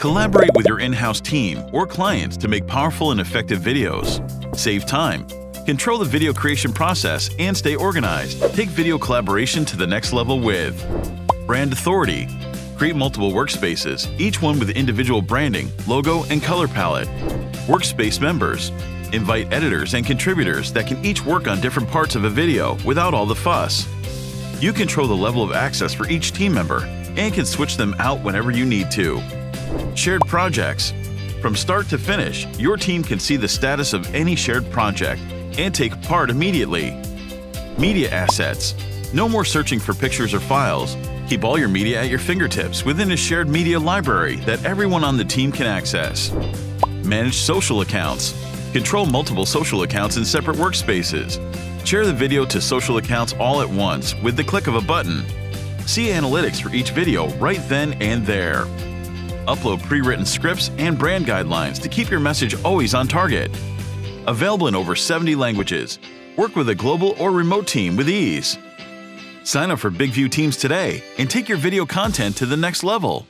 Collaborate with your in-house team or clients to make powerful and effective videos. Save time. Control the video creation process and stay organized. Take video collaboration to the next level with brand authority. Create multiple workspaces, each one with individual branding, logo, and color palette. Workspace members. Invite editors and contributors that can each work on different parts of a video without all the fuss. You control the level of access for each team member and can switch them out whenever you need to. Shared projects. From start to finish, your team can see the status of any shared project and take part immediately. Media assets. No more searching for pictures or files. Keep all your media at your fingertips within a shared media library that everyone on the team can access. Manage social accounts. Control multiple social accounts in separate workspaces. Share the video to social accounts all at once with the click of a button. See analytics for each video right then and there. Upload pre-written scripts and brand guidelines to keep your message always on target. Available in over 70 languages. Work with a global or remote team with ease. Sign up for BIGVU Teams today and take your video content to the next level.